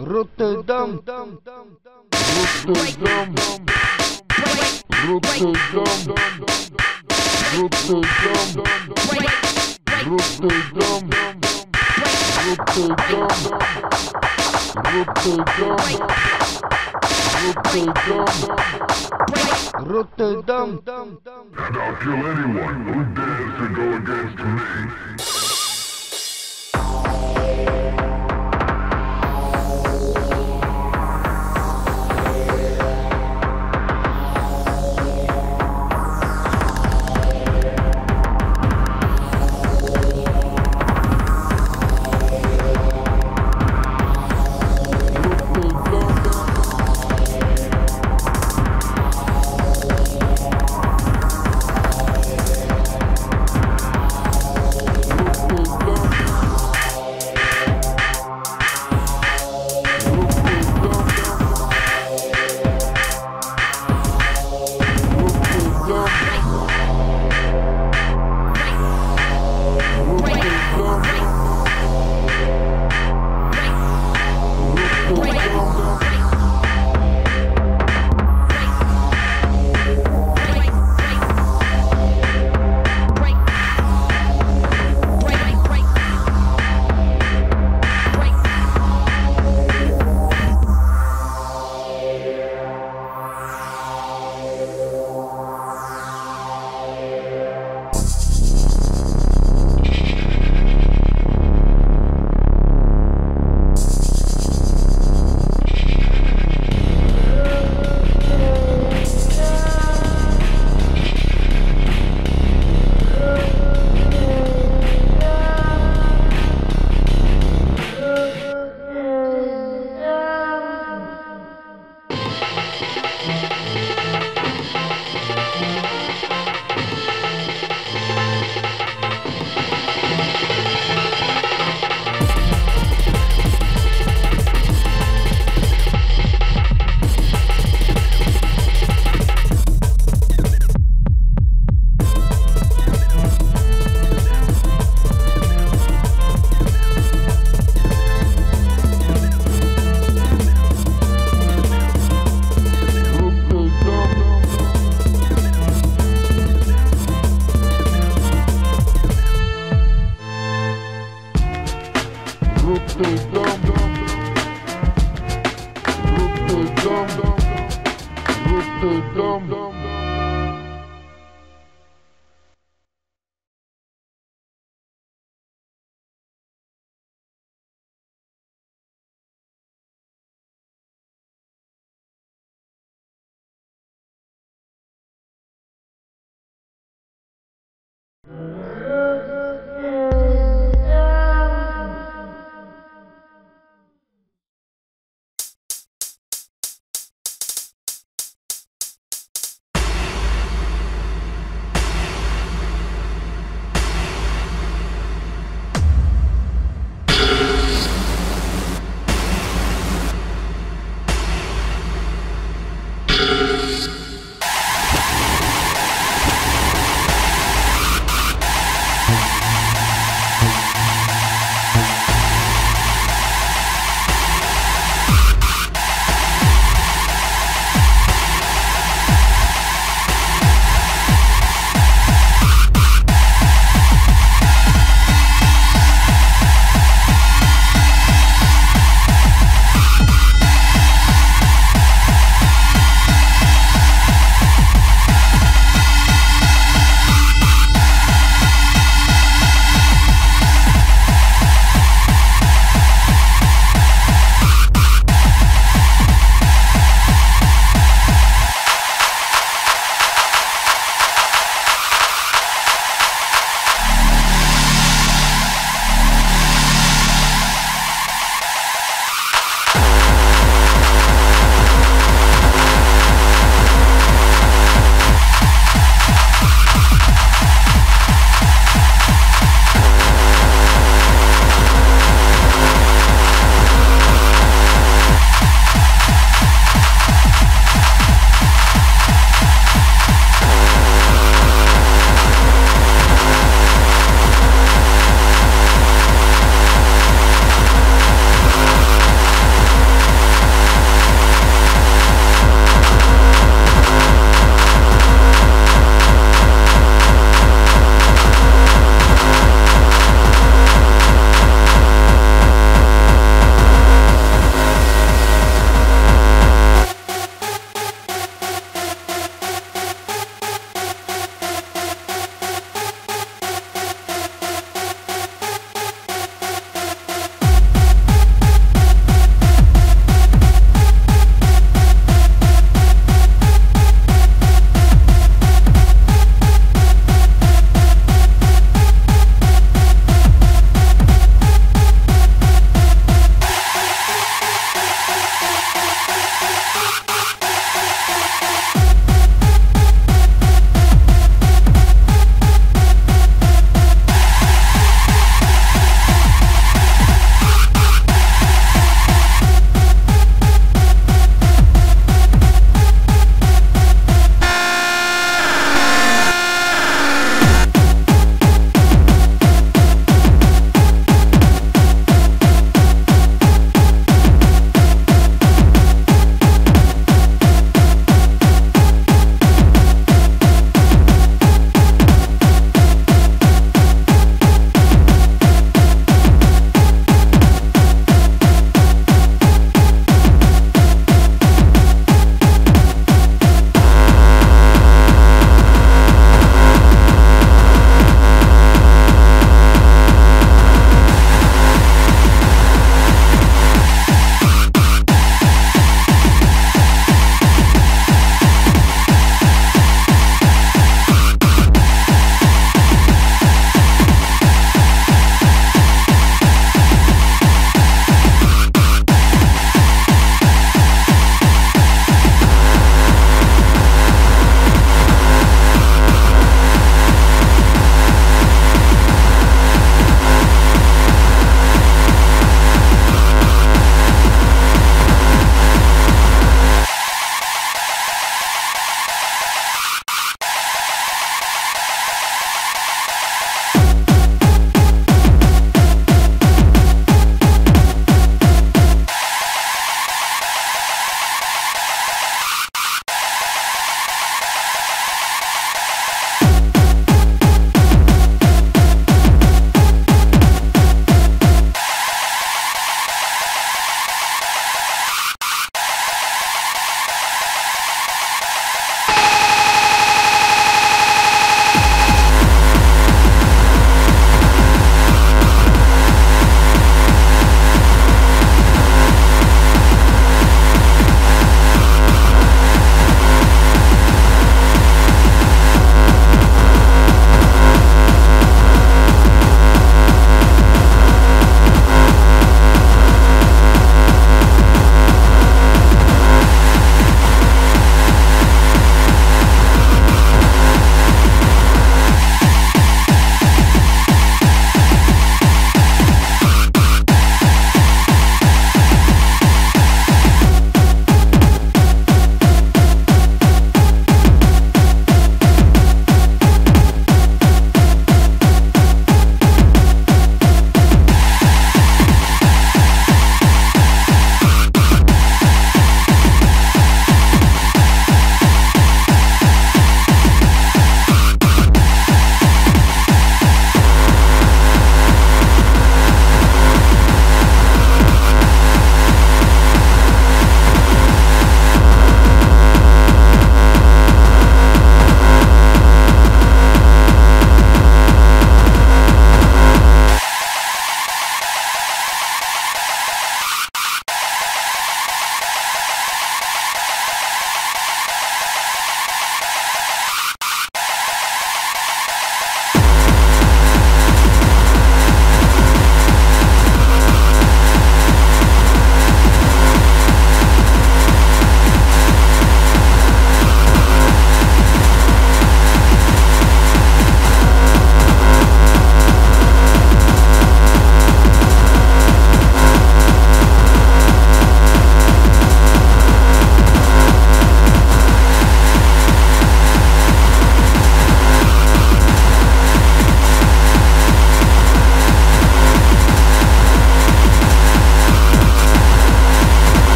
Rotterdam, Rotterdam, Rotterdam, Rotterdam, Rotterdam. And I'll kill anyone who dares to go against me.